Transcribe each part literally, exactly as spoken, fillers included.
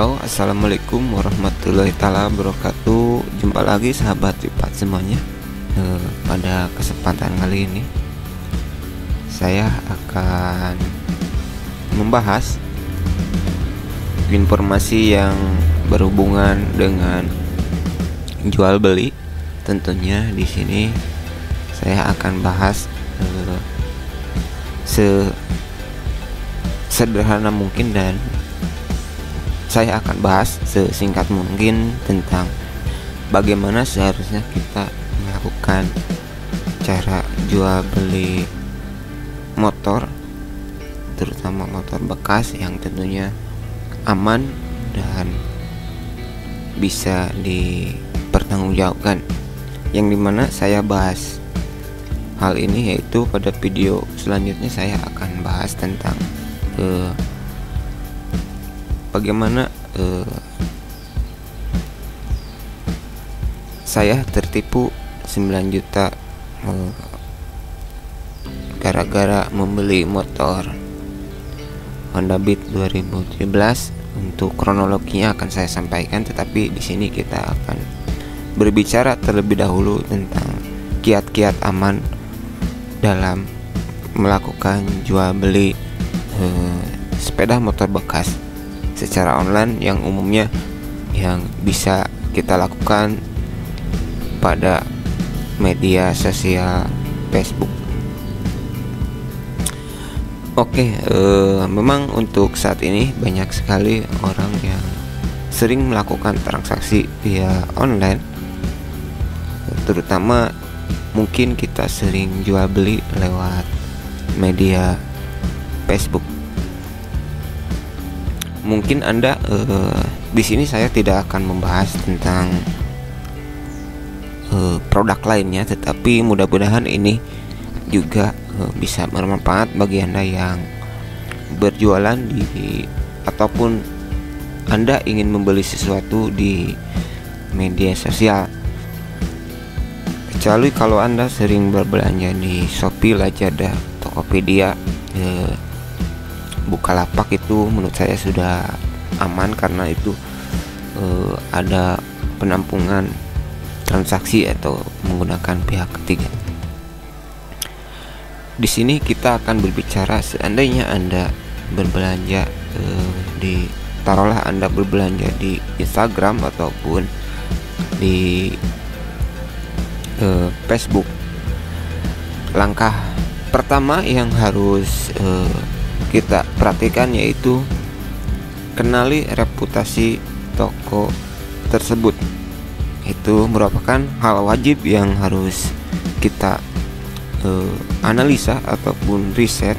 Halo, assalamualaikum warahmatullahi taala wabarakatuh. Jumpa lagi sahabat Riffat semuanya. e, Pada kesempatan kali ini saya akan membahas informasi yang berhubungan dengan jual beli. Tentunya di sini saya akan bahas e, sesederhana mungkin dan saya akan bahas sesingkat mungkin tentang bagaimana seharusnya kita melakukan cara jual beli motor, terutama motor bekas yang tentunya aman dan bisa dipertanggungjawabkan, yang dimana saya bahas hal ini yaitu pada video selanjutnya. Saya akan bahas tentang eh, bagaimana eh, saya tertipu sembilan juta gara-gara eh, membeli motor Honda Beat dua ribu tujuh belas. Untuk kronologinya akan saya sampaikan, tetapi di sini kita akan berbicara terlebih dahulu tentang kiat-kiat aman dalam melakukan jual beli eh, sepeda motor bekas secara online, yang umumnya yang bisa kita lakukan pada media sosial Facebook. Oke, eh, memang untuk saat ini banyak sekali orang yang sering melakukan transaksi via online, terutama mungkin kita sering jual beli lewat media Facebook. Mungkin Anda eh, di sini saya tidak akan membahas tentang eh, produk lainnya, tetapi mudah-mudahan ini juga eh, bisa bermanfaat bagi Anda yang berjualan di ataupun Anda ingin membeli sesuatu di media sosial. Kecuali kalau Anda sering berbelanja di Shopee, Lazada, Tokopedia, eh, Bukalapak, itu menurut saya sudah aman karena itu eh, ada penampungan transaksi atau menggunakan pihak ketiga. Di sini kita akan berbicara seandainya Anda berbelanja eh, di taruhlah Anda berbelanja di Instagram ataupun di eh, Facebook. Langkah pertama yang harus eh, kita perhatikan yaitu kenali reputasi toko tersebut. Itu merupakan hal wajib yang harus kita eh, analisa ataupun riset.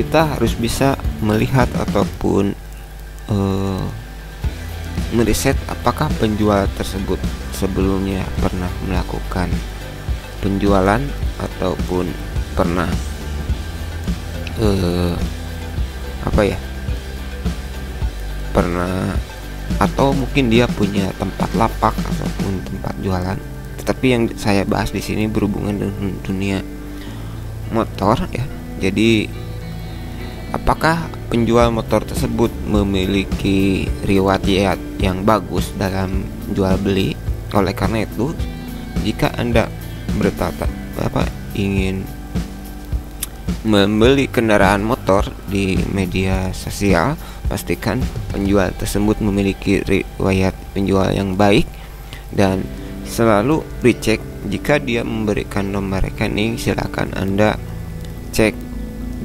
Kita harus bisa melihat ataupun eh, meriset apakah penjual tersebut sebelumnya pernah melakukan penjualan ataupun pernah Eh, apa ya pernah, atau mungkin dia punya tempat lapak ataupun tempat jualan. Tetapi yang saya bahas di sini berhubungan dengan dunia motor, ya. Jadi apakah penjual motor tersebut memiliki riwayat yang bagus dalam jual beli? Oleh karena itu, jika Anda bertata apa ingin membeli kendaraan motor di media sosial, pastikan penjual tersebut memiliki riwayat penjual yang baik dan selalu dicek. Jika dia memberikan nomor rekening, silakan Anda cek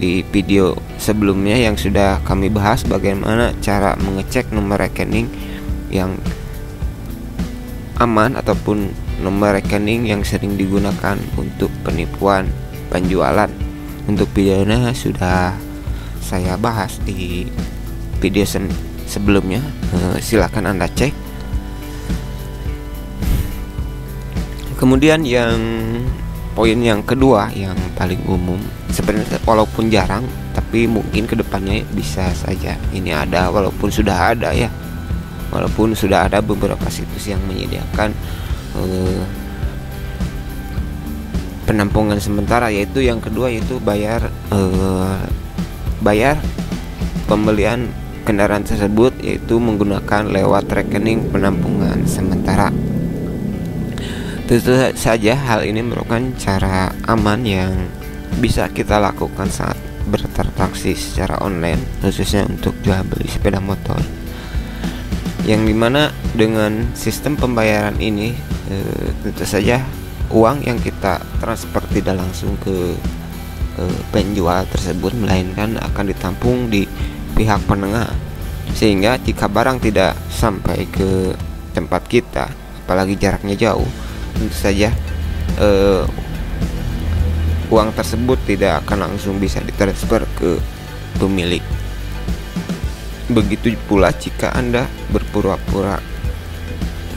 di video sebelumnya yang sudah kami bahas bagaimana cara mengecek nomor rekening yang aman ataupun nomor rekening yang sering digunakan untuk penipuan penjualan. Untuk videonya sudah saya bahas di video sebelumnya, e, silahkan Anda cek. Kemudian yang poin yang kedua yang paling umum, sebenarnya walaupun jarang tapi mungkin kedepannya bisa saja ini ada, walaupun sudah ada ya walaupun sudah ada beberapa situs yang menyediakan e, penampungan sementara, yaitu yang kedua yaitu bayar eh, bayar pembelian kendaraan tersebut yaitu menggunakan lewat rekening penampungan sementara. Tentu saja hal ini merupakan cara aman yang bisa kita lakukan saat bertransaksi secara online, khususnya untuk jual beli sepeda motor, yang dimana dengan sistem pembayaran ini e, tentu saja uang yang kita transfer tidak langsung ke e, penjual tersebut, melainkan akan ditampung di pihak penengah, sehingga jika barang tidak sampai ke tempat kita, apalagi jaraknya jauh, tentu saja e, uang tersebut tidak akan langsung bisa ditransfer ke pemilik. Begitu pula jika Anda berpura-pura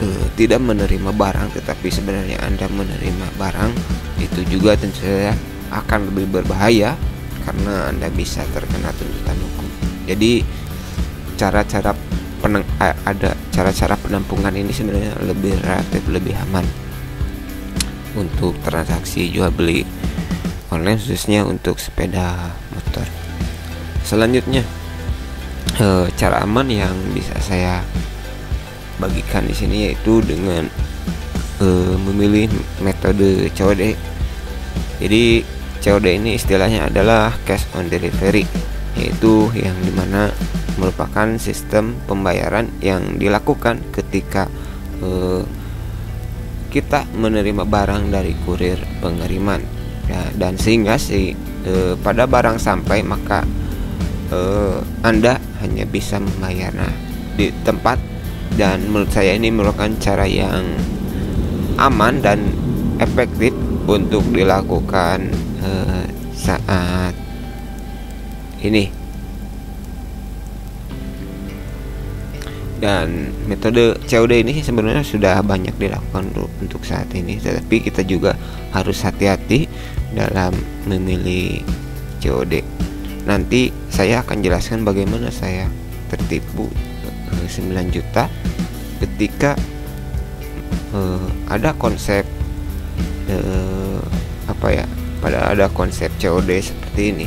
eh, tidak menerima barang, tetapi sebenarnya Anda menerima barang, itu juga tentu saja akan lebih berbahaya karena Anda bisa terkena tuntutan hukum. Jadi cara-cara peneng ada cara-cara penampungan ini sebenarnya lebih relatif lebih aman untuk transaksi jual beli online, khususnya untuk sepeda motor. Selanjutnya, e, cara aman yang bisa saya bagikan di sini yaitu dengan e, memilih metode C O D. Jadi C O D ini istilahnya adalah cash on delivery, yaitu yang dimana merupakan sistem pembayaran yang dilakukan ketika e, kita menerima barang dari kurir pengiriman. Ya, dan sehingga sih e, pada barang sampai, maka e, Anda hanya bisa membayarnya di tempat, dan menurut saya ini merupakan cara yang aman dan efektif untuk dilakukan e, saat ini. Dan metode C O D ini sebenarnya sudah banyak dilakukan untuk saat ini, tetapi kita juga harus hati-hati dalam memilih C O D. Nanti saya akan jelaskan bagaimana saya tertipu sembilan juta ketika eh, ada konsep eh, apa ya pada ada konsep C O D seperti ini.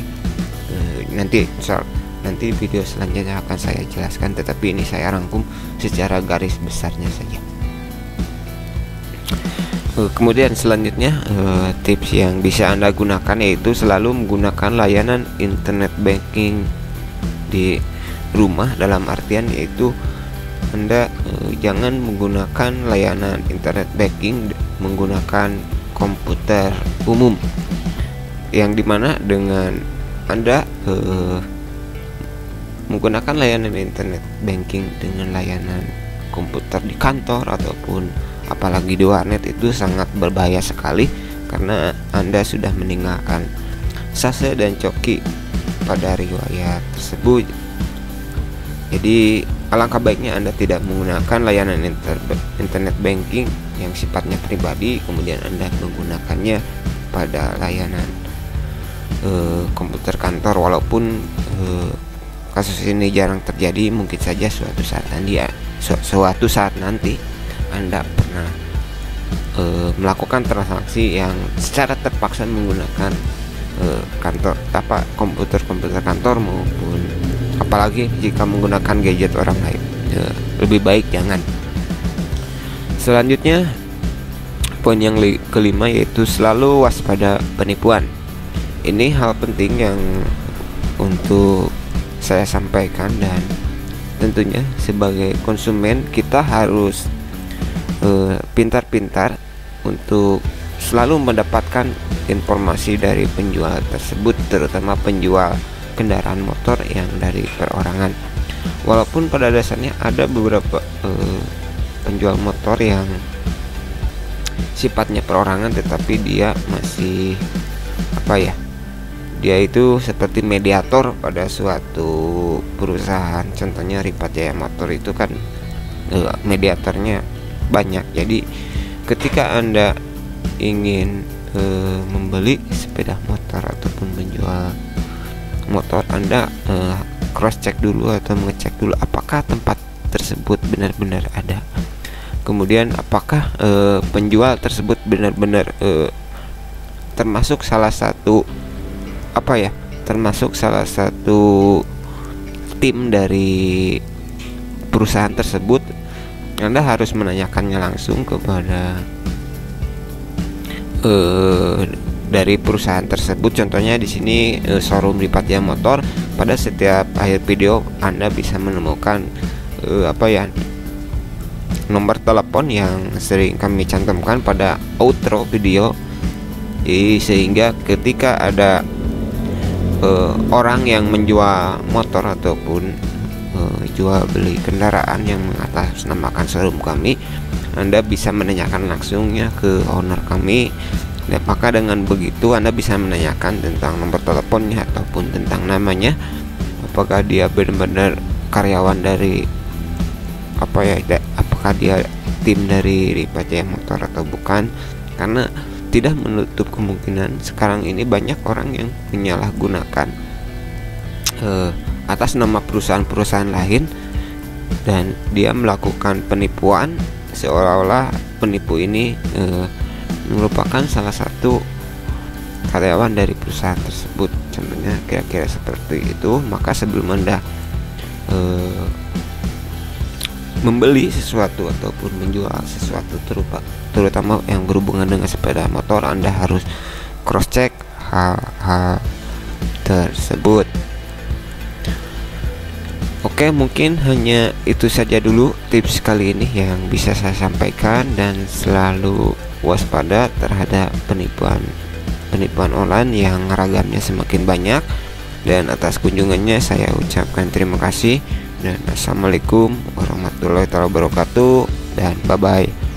eh, nanti soal Nanti video selanjutnya akan saya jelaskan, tetapi ini saya rangkum secara garis besarnya saja. Kemudian selanjutnya, tips yang bisa Anda gunakan yaitu selalu menggunakan layanan internet banking di rumah, dalam artian yaitu Anda jangan menggunakan layanan internet banking menggunakan komputer umum, yang dimana dengan Anda menggunakan layanan internet banking dengan layanan komputer di kantor ataupun apalagi di warnet itu sangat berbahaya sekali, karena Anda sudah meninggalkan sase dan coki pada riwayat tersebut. Jadi alangkah baiknya Anda tidak menggunakan layanan inter internet banking yang sifatnya pribadi, kemudian Anda menggunakannya pada layanan uh, komputer kantor. Walaupun uh, kasus ini jarang terjadi, mungkin saja suatu saat nanti ya, su suatu saat nanti Anda pernah e, melakukan transaksi yang secara terpaksa menggunakan e, kantor apa komputer-komputer kantor, maupun apalagi jika menggunakan gadget orang lain. E, lebih baik jangan. Selanjutnya, poin yang kelima yaitu selalu waspada penipuan. Ini hal penting yang untuk saya sampaikan, dan tentunya sebagai konsumen kita harus pintar-pintar e, untuk selalu mendapatkan informasi dari penjual tersebut, terutama penjual kendaraan motor yang dari perorangan. Walaupun pada dasarnya ada beberapa e, penjual motor yang sifatnya perorangan, tetapi dia masih apa ya dia itu seperti mediator pada suatu perusahaan. Contohnya Riffat Jaya Motor itu kan mediatornya banyak. Jadi ketika Anda ingin e, membeli sepeda motor ataupun menjual motor, Anda e, cross check dulu atau mengecek dulu apakah tempat tersebut benar-benar ada, kemudian apakah e, penjual tersebut benar-benar e, termasuk salah satu apa ya termasuk salah satu tim dari perusahaan tersebut, Anda harus menanyakannya langsung kepada eh, dari perusahaan tersebut. Contohnya di sini eh, showroom Riffat Jaya Motor. Pada setiap akhir video Anda bisa menemukan eh, apa ya nomor telepon yang sering kami cantumkan pada outro video. Jadi, sehingga ketika ada eh, orang yang menjual motor ataupun jual beli kendaraan yang mengatasnamakan showroom kami, Anda bisa menanyakan langsungnya ke owner kami. Dan apakah dengan begitu Anda bisa menanyakan tentang nomor teleponnya ataupun tentang namanya, apakah dia benar-benar karyawan dari apa ya, apakah dia tim dari Riffat Jaya Motor atau bukan. Karena tidak menutup kemungkinan sekarang ini banyak orang yang menyalahgunakan eh, atas nama perusahaan-perusahaan lain, dan dia melakukan penipuan seolah-olah penipu ini eh, merupakan salah satu karyawan dari perusahaan tersebut. Contohnya kira-kira seperti itu. Maka sebelum Anda eh, membeli sesuatu ataupun menjual sesuatu, terutama yang berhubungan dengan sepeda motor, Anda harus cross check hal-hal tersebut. Oke, mungkin hanya itu saja dulu tips kali ini yang bisa saya sampaikan, dan selalu waspada terhadap penipuan penipuan online yang ragamnya semakin banyak. Dan atas kunjungannya saya ucapkan terima kasih, dan assalamualaikum warahmatullahi wabarakatuh, dan bye bye.